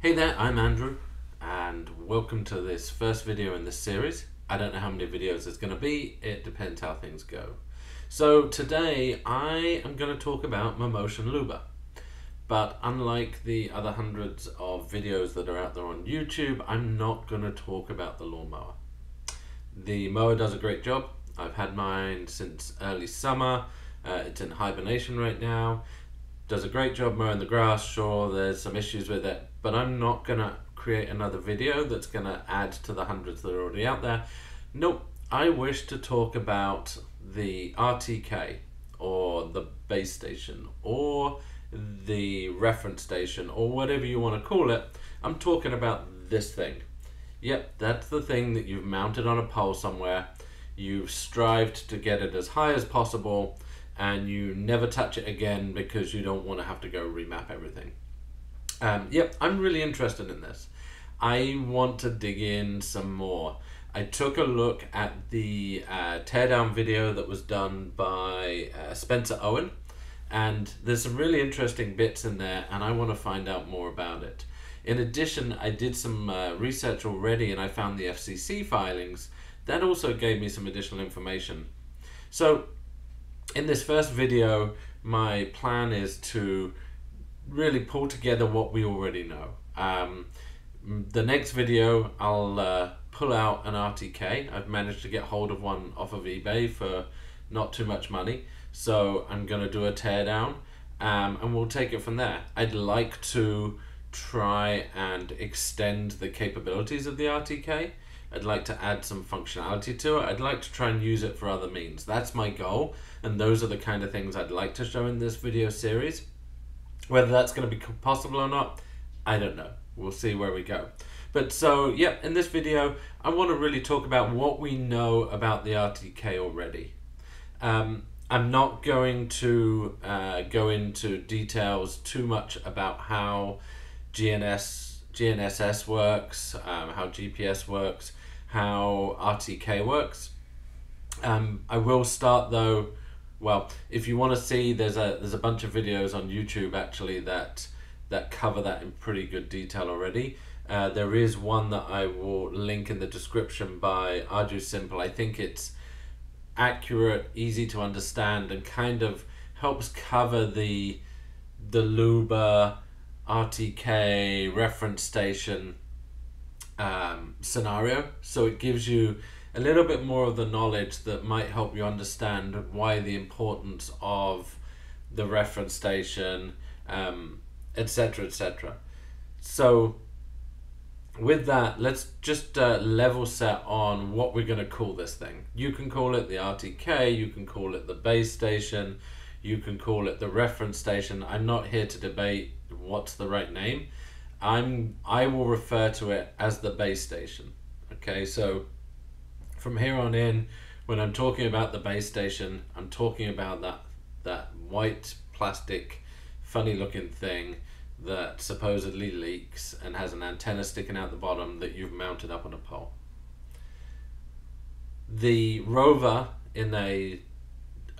Hey there, I'm Andrew and welcome to this first video in this series. I don't know how many videos there's going to be, it depends how things go. So today I am going to talk about Mammotion Luba. But unlike the other hundreds of videos that are out there on YouTube, I'm not going to talk about the lawnmower. The mower does a great job. I've had mine since early summer. It's in hibernation right now. Does a great job mowing the grass, sure, there's some issues with it, but I'm not gonna create another video that's gonna add to the hundreds that are already out there. Nope, I wish to talk about the RTK, or the base station, or the reference station, or whatever you wanna call it. I'm talking about this thing. Yep, that's the thing that you've mounted on a pole somewhere, you've strived to get it as high as possible, and you never touch it again because you don't want to have to go remap everything. Yep, I'm really interested in this. I want to dig in some more. I took a look at the teardown video that was done by Spencer Owen, and there's some really interesting bits in there and I want to find out more about it. In addition, I did some research already and I found the FCC filings. That also gave me some additional information. So, in this first video, my plan is to really pull together what we already know. The next video, I'll pull out an RTK. I've managed to get hold of one off of eBay for not too much money. So I'm going to do a teardown and we'll take it from there. I'd like to try and extend the capabilities of the RTK. I'd like to add some functionality to it. I'd like to try and use it for other means. That's my goal, and those are the kind of things I'd like to show in this video series. Whether that's going to be possible or not, I don't know. We'll see where we go. But so, yeah, in this video, I want to really talk about what we know about the RTK already. I'm not going to go into details too much about how GNSS works, how GPS works, how RTK works. I will start though, well, if you want to see, there's a bunch of videos on YouTube actually that cover that in pretty good detail already. There is one that I will link in the description by ArduSimple. I think it's accurate, easy to understand, and kind of helps cover the Luba, RTK, reference station scenario, so it gives you a little bit more of the knowledge that might help you understand why the importance of the reference station, etc, etc. So with that, let's just level set on what we're going to call this thing. You can call it the RTK, you can call it the base station, you can call it the reference station. I'm not here to debate what's the right name. I will refer to it as the base station. Okay, so from here on in, when I'm talking about the base station, I'm talking about that white plastic funny looking thing that supposedly leaks and has an antenna sticking out the bottom that you've mounted up on a pole. The rover in a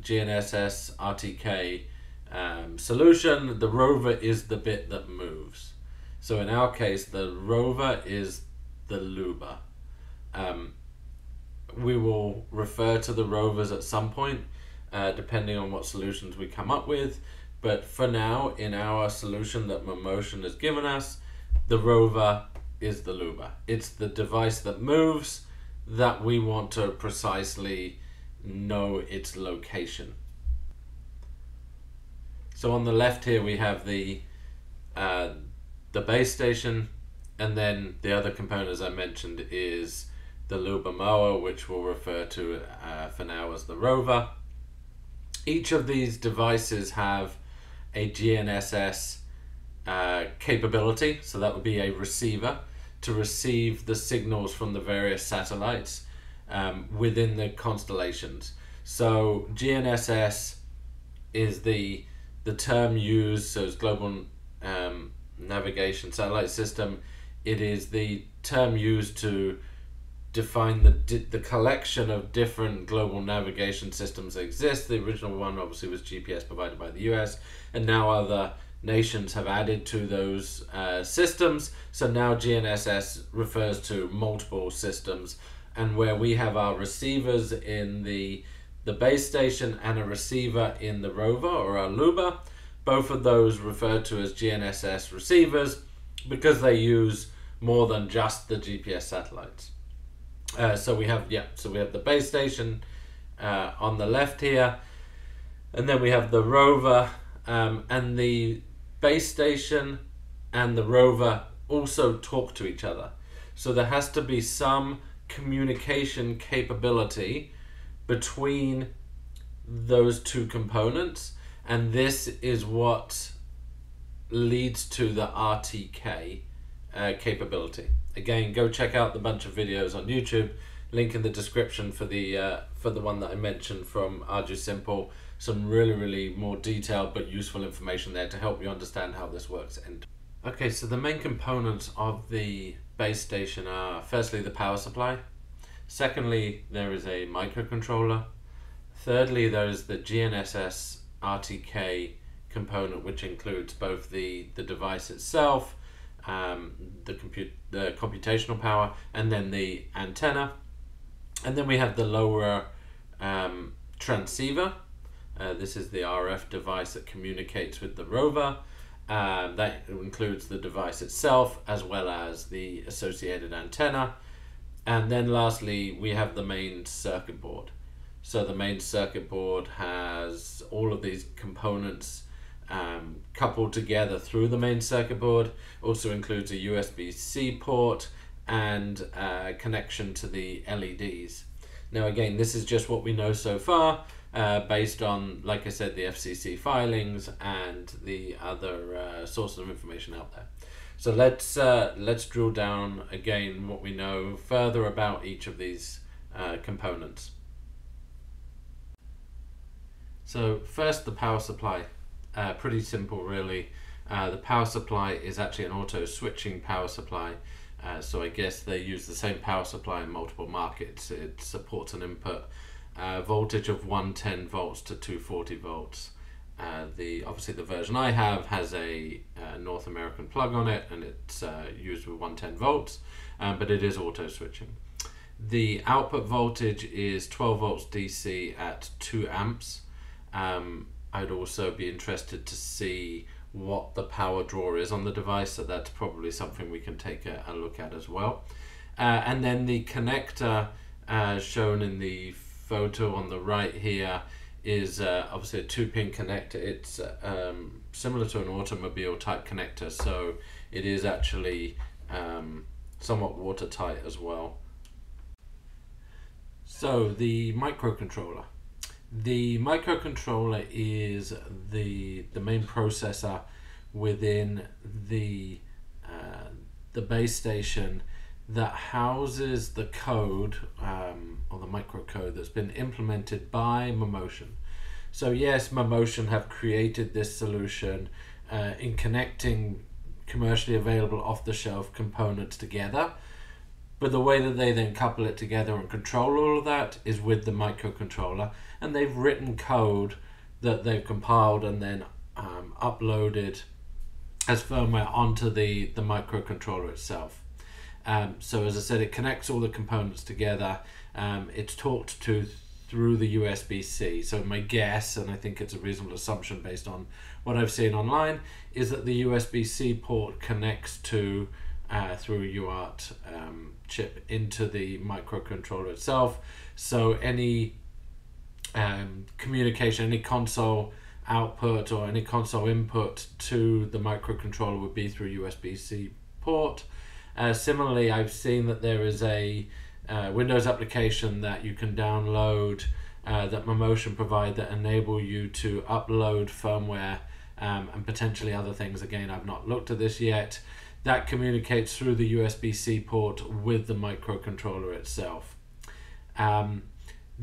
GNSS RTK solution, the rover is the bit that moves. So in our case, the rover is the Luba. We will refer to the rovers at some point, depending on what solutions we come up with. But for now, in our solution that Mammotion has given us, the rover is the Luba. It's the device that moves that we want to precisely know its location. So on the left here we have the base station, and then the other component, as I mentioned, is the Luba mower, which we'll refer to for now as the rover. Each of these devices have a GNSS capability, so that would be a receiver to receive the signals from the various satellites within the constellations. So GNSS is the term used, so it's Global Navigation Satellite System. It is the term used to define the collection of different global navigation systems that exist. The original one obviously was GPS provided by the US, and now other nations have added to those systems. So now GNSS refers to multiple systems, and where we have our receivers in the base station and a receiver in the rover or our Luba, both of those referred to as GNSS receivers because they use more than just the GPS satellites. So we have the base station on the left here, and then we have the rover, and the base station and the rover also talk to each other. So there has to be some communication capability between those two components, and this is what leads to the RTK capability. Again, go check out the bunch of videos on YouTube, link in the description for the one that I mentioned from ArduSimple. Some really more detailed but useful information there to help you understand how this works. And okay, so the main components of the base station are firstly the power supply, secondly there is a microcontroller, thirdly there is the GNSS RTK component, which includes both the device itself, the computational power, and then the antenna, and then we have the LoRa transceiver. This is the RF device that communicates with the rover. That includes the device itself as well as the associated antenna. And then lastly, we have the main circuit board. So the main circuit board has all of these components coupled together through the main circuit board. Also includes a USB-C port and a connection to the LEDs. Now again, this is just what we know so far. Based on, like I said, the FCC filings and the other sources of information out there. So let's drill down again what we know further about each of these components. So first, the power supply. Pretty simple, really. The power supply is actually an auto-switching power supply. So I guess they use the same power supply in multiple markets. It supports an input voltage of 110 volts to 240 volts. Obviously the version I have has a North American plug on it, and it's used with 110 volts, but it is auto switching. The output voltage is 12 volts DC at 2 amps. I'd also be interested to see what the power draw is on the device, so that's probably something we can take a look at as well. And then the connector shown in the photo on the right here is obviously a 2-pin connector. It's similar to an automobile type connector, so it is actually somewhat watertight as well. So the microcontroller. The microcontroller is the main processor within the base station that houses the code, or the microcode, that's been implemented by Mammotion. So yes, Mammotion have created this solution in connecting commercially available off-the-shelf components together, but the way that they then couple it together and control all of that is with the microcontroller, and they've written code that they've compiled and then uploaded as firmware onto the microcontroller itself. So as I said, it connects all the components together. It's talked to through the USB-C. So my guess, and I think it's a reasonable assumption based on what I've seen online, is that the USB-C port connects to, through a UART chip, into the microcontroller itself. So any communication, any console output or any console input to the microcontroller would be through USB-C port. Similarly, I've seen that there is a Windows application that you can download that Mammotion provide that enable you to upload firmware and potentially other things. Again, I've not looked at this yet. That communicates through the USB-C port with the microcontroller itself.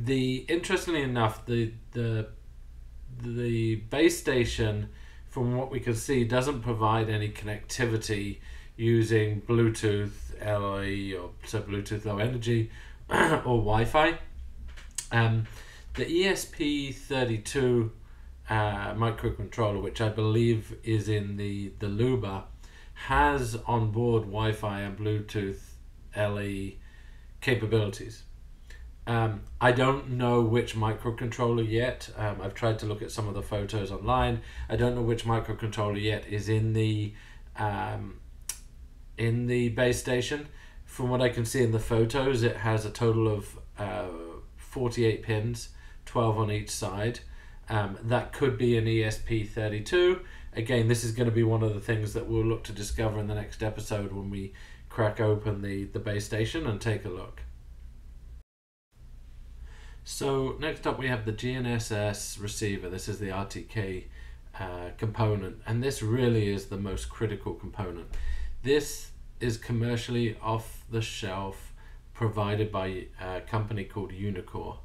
Interestingly enough, the base station, from what we can see, doesn't provide any connectivity using Bluetooth LE, or so Bluetooth Low Energy, or Wi-Fi. The ESP32 microcontroller, which I believe is in the Luba, has on board Wi-Fi and Bluetooth LE capabilities. I don't know which microcontroller yet. I've tried to look at some of the photos online. I don't know which microcontroller yet is in the base station. From what I can see in the photos, it has a total of 48 pins, 12 on each side. That could be an ESP32. Again, this is going to be one of the things that we'll look to discover in the next episode when we crack open the base station and take a look. So next up we have the GNSS receiver. This is the RTK component, and this really is the most critical component. This is commercially off the shelf, provided by a company called Unicore.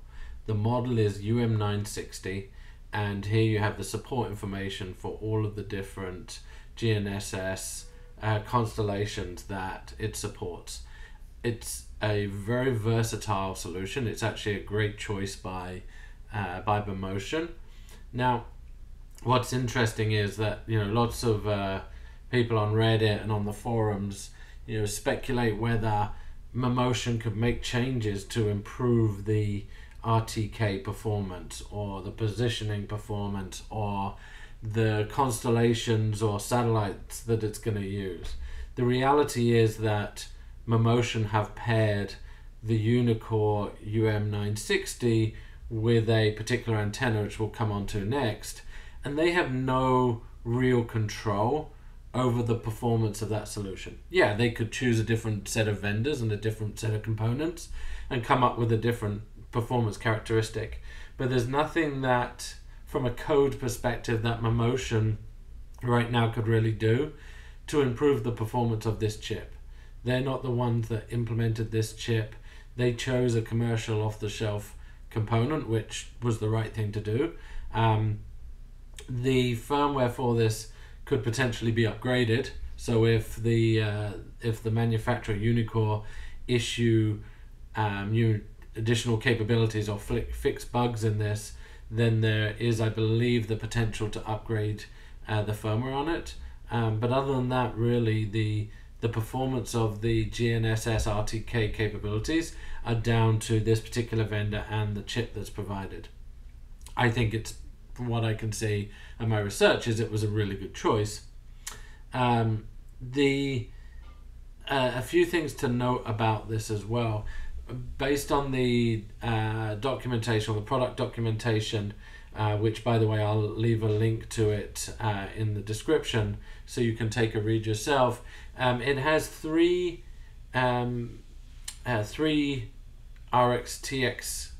The model is UM960, and here you have the support information for all of the different GNSS constellations that it supports. It's a very versatile solution. It's actually a great choice by Mammotion. Now, what's interesting is that, you know, lots of people on Reddit and on the forums, you know, speculate whether Mammotion could make changes to improve the RTK performance or the positioning performance or the constellations or satellites that it's going to use. The reality is that Mammotion have paired the Unicore UM960 with a particular antenna, which we'll come on to next, and they have no real control over the performance of that solution. Yeah, they could choose a different set of vendors and a different set of components and come up with a different performance characteristic, but there's nothing that, from a code perspective, that Mammotion right now could really do to improve the performance of this chip. They're not the ones that implemented this chip. They chose a commercial off-the-shelf component, which was the right thing to do. The firmware for this could potentially be upgraded. So if the manufacturer Unicore issue new additional capabilities or fix bugs in this, then there is, I believe, the potential to upgrade the firmware on it. But other than that, really, the performance of the GNSS RTK capabilities are down to this particular vendor and the chip that's provided. I think it's, from what I can see in my research, is it was a really good choice. A few things to note about this as well. Based on the documentation, or the product documentation, which, by the way, I'll leave a link to it in the description so you can take a read yourself. It has three RxTx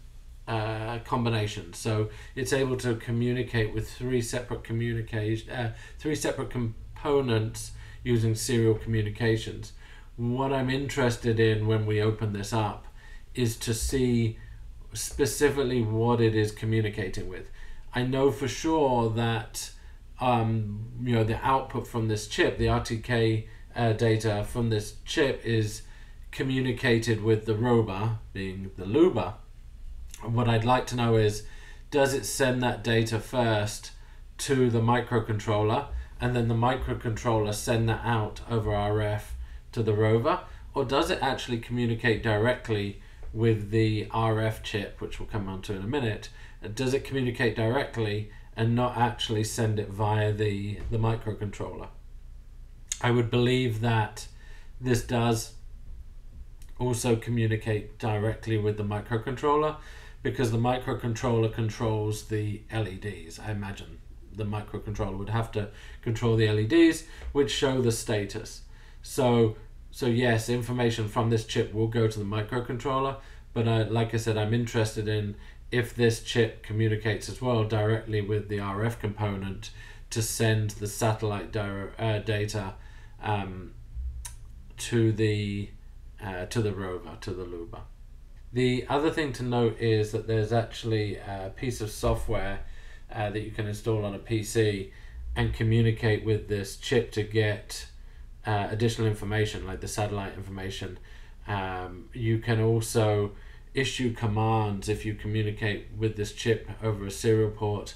combinations, so it's able to communicate with three separate components using serial communications. What I'm interested in when we open this up is to see specifically what it is communicating with. I know for sure that you know, the output from this chip, the RTK data from this chip, is communicated with the ROBA, being the Luba. And what I'd like to know is, does it send that data first to the microcontroller, and then the microcontroller send that out over RF to the rover, or does it actually communicate directly with the RF chip, which we'll come on to in a minute? Does it communicate directly and not actually send it via the microcontroller? I would believe that this does also communicate directly with the microcontroller, because the microcontroller controls the LEDs. I imagine the microcontroller would have to control the LEDs, which show the status. So yes, information from this chip will go to the microcontroller, but like I said, I'm interested in if this chip communicates as well directly with the RF component to send the satellite data to the rover, to the Luba. The other thing to note is that there's actually a piece of software that you can install on a PC and communicate with this chip to get additional information, like the satellite information. You can also issue commands if you communicate with this chip over a serial port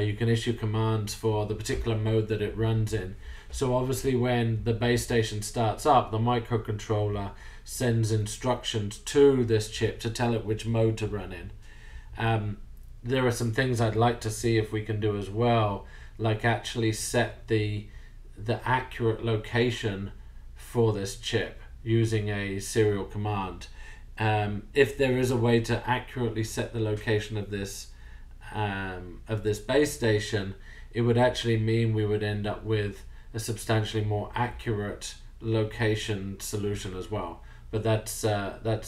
You can issue commands for the particular mode that it runs in. So obviously when the base station starts up, the microcontroller sends instructions to this chip to tell it which mode to run in. There are some things I'd like to see if we can do as well, like actually set the accurate location for this chip using a serial command. If there is a way to accurately set the location of this base station, it would actually mean we would end up with a substantially more accurate location solution as well. But that's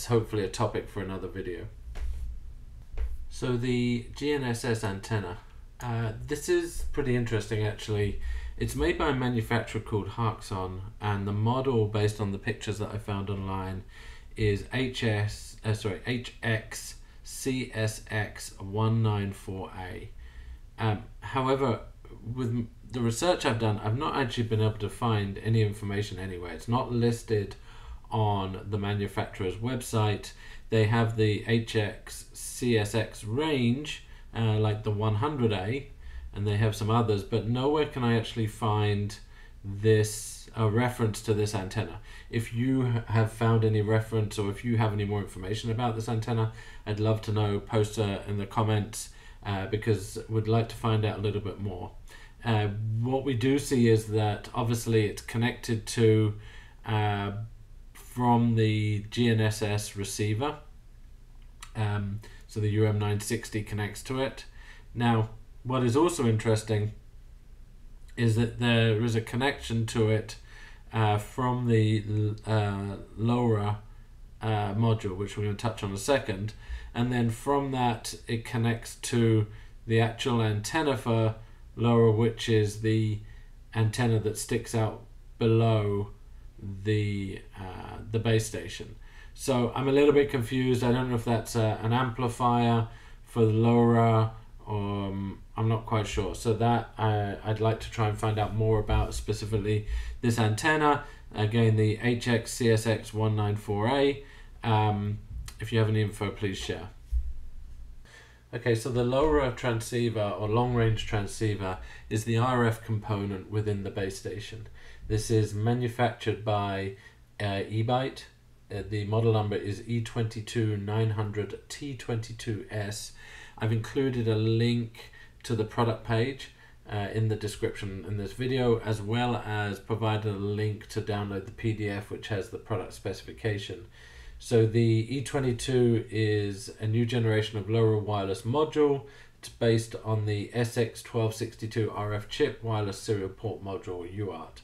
hopefully a topic for another video. So the GNSS antenna, this is pretty interesting actually. It's made by a manufacturer called Harxon, and the model based on the pictures that I found online is HXCSX194A. However, with the research I've done, I've not actually been able to find any information anywhere. It's not listed on the manufacturer's website. They have the HXCSX range, like the 100A, and they have some others, but nowhere can I actually find this reference to this antenna. If you have found any reference, or if you have any more information about this antenna, I'd love to know. Post in the comments, because we'd like to find out a little bit more. What we do see is that obviously it's connected to from the GNSS receiver, so the UM960 connects to it. Now what is also interesting is that there is a connection to it from the LoRa module, which we're going to touch on in a second, and then from that it connects to the actual antenna for LoRa, which is the antenna that sticks out below the base station. So I'm a little bit confused. I don't know if that's an amplifier for the LoRa. I'm not quite sure, so that I'd like to try and find out more about, specifically this antenna, again the HXCSX194A. If you have any info, please share. Okay, so the LoRa transceiver, or long-range transceiver, is the RF component within the base station. This is manufactured by Ebyte. The model number is E22-900T22S. I've included a link to the product page in the description in this video, as well as provided a link to download the PDF which has the product specification. So the E22 is a new generation of LoRa wireless module. It's based on the SX1262 RF chip wireless serial port module, UART,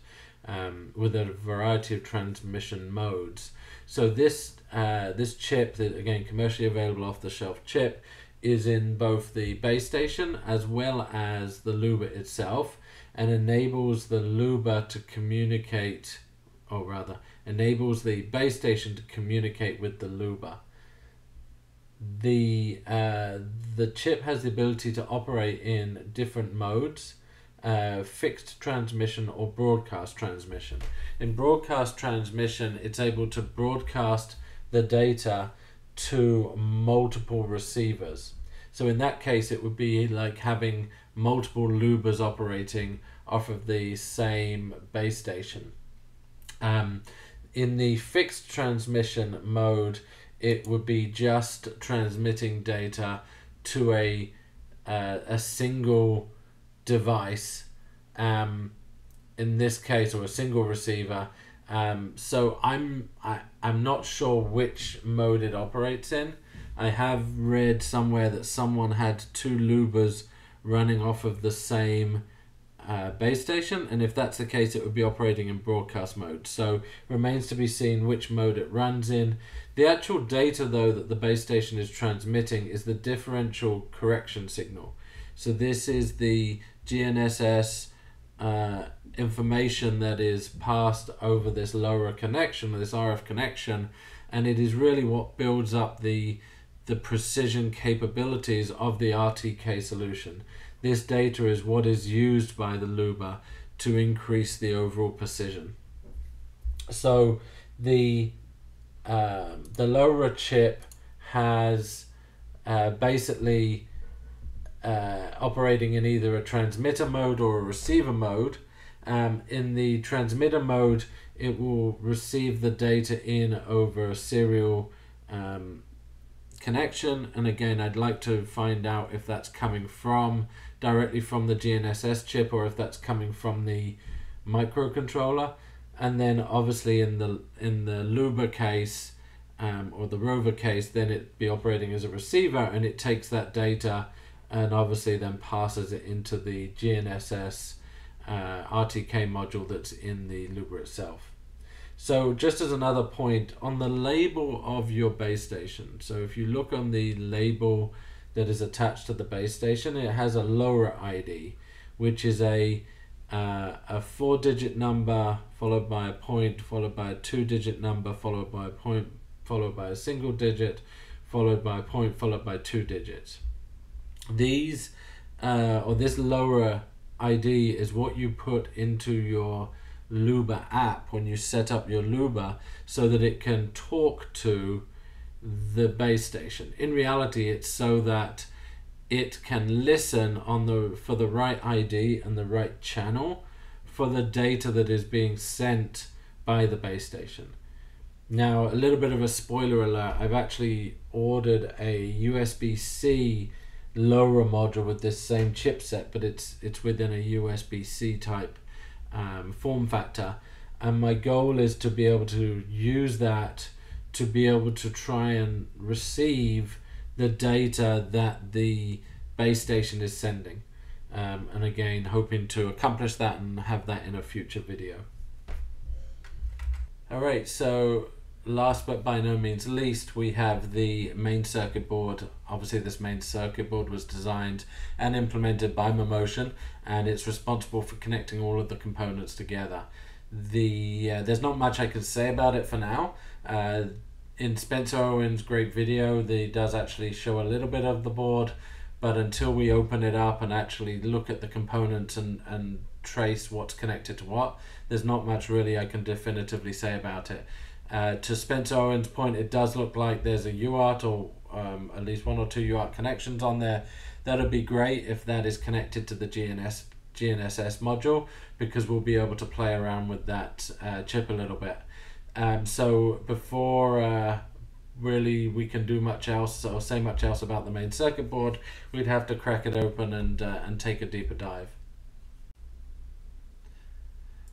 with a variety of transmission modes. So this, this chip, that again commercially available off-the-shelf chip, is in both the base station as well as the Luba itself, and enables the Luba to communicate, or rather enables the base station to communicate with the Luba. The chip has the ability to operate in different modes, fixed transmission or broadcast transmission. In broadcast transmission, it's able to broadcast the data to multiple receivers. So in that case, it would be like having multiple Lubas operating off of the same base station. In the fixed transmission mode, it would be just transmitting data to a single device, in this case, or a single receiver. So I'm not sure which mode it operates in. I have read somewhere that someone had two Lubas running off of the same base station, and if that's the case, it would be operating in broadcast mode. So remains to be seen which mode it runs in. The actual data, though, that the base station is transmitting is the differential correction signal. So this is the GNSS information that is passed over this LoRa connection, this RF connection, and it is really what builds up the precision capabilities of the RTK solution. This data is what is used by the Luba to increase the overall precision. So the LoRa chip has basically operating in either a transmitter mode or a receiver mode. In the transmitter mode, it will receive the data in over a serial connection, and again I'd like to find out if that's coming from directly from the GNSS chip or if that's coming from the microcontroller. And then obviously in the Luba case, or the rover case, then it'd be operating as a receiver, and it takes that data and obviously then passes it into the GNSS RTK module that's in the Luba itself. So just as another point, on the label of your base station, so if you look on the label that is attached to the base station, it has a LoRa ID, which is a 4-digit number followed by a point, followed by a 2-digit number, followed by a point, followed by a single digit, followed by a point, followed by 2 digits. These or this LoRa ID is what you put into your Luba app when you set up your Luba, so that it can talk to the base station. In reality, it's so that it can listen on for the right ID and the right channel for the data that is being sent by the base station. Now, a little bit of a spoiler alert, I've actually ordered a USB-C LoRa module with this same chipset, but it's within a USB-C type form factor, and my goal is to be able to use that to be able to try and receive the data that the base station is sending, and again hoping to accomplish that and have that in a future video. Alright, so last but by no means least, we have the main circuit board. Obviously this main circuit board was designed and implemented by Mammotion, and it's responsible for connecting all of the components together. There's not much I can say about it for now. In Spencer Owen's great video, he does actually show a little bit of the board, but until we open it up and actually look at the components and trace what's connected to what, there's not much really I can definitively say about it. To Spencer Owen's point, it does look like there's a UART or at least one or two UART connections on there. That'll be great if that is connected to the GNSS module, because we'll be able to play around with that chip a little bit. So before really we can do much else or say much else about the main circuit board, we'd have to crack it open and take a deeper dive.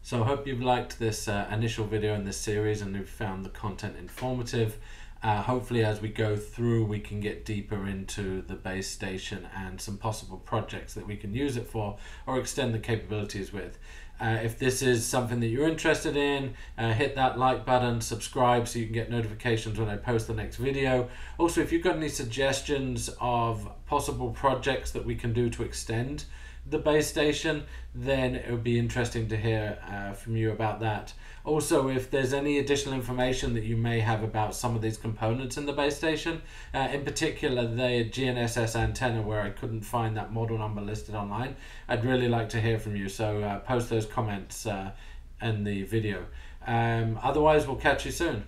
So I hope you've liked this initial video in this series and you've found the content informative. Hopefully as we go through, we can get deeper into the base station and some possible projects that we can use it for or extend the capabilities with. If this is something that you're interested in, hit that like button, subscribe so you can get notifications when I post the next video. Also, if you've got any suggestions of possible projects that we can do to extend the base station, then it would be interesting to hear from you about that. Also, if there's any additional information that you may have about some of these components in the base station, in particular the GNSS antenna, where I couldn't find that model number listed online, I'd really like to hear from you, so post those comments in the video. Otherwise, we'll catch you soon.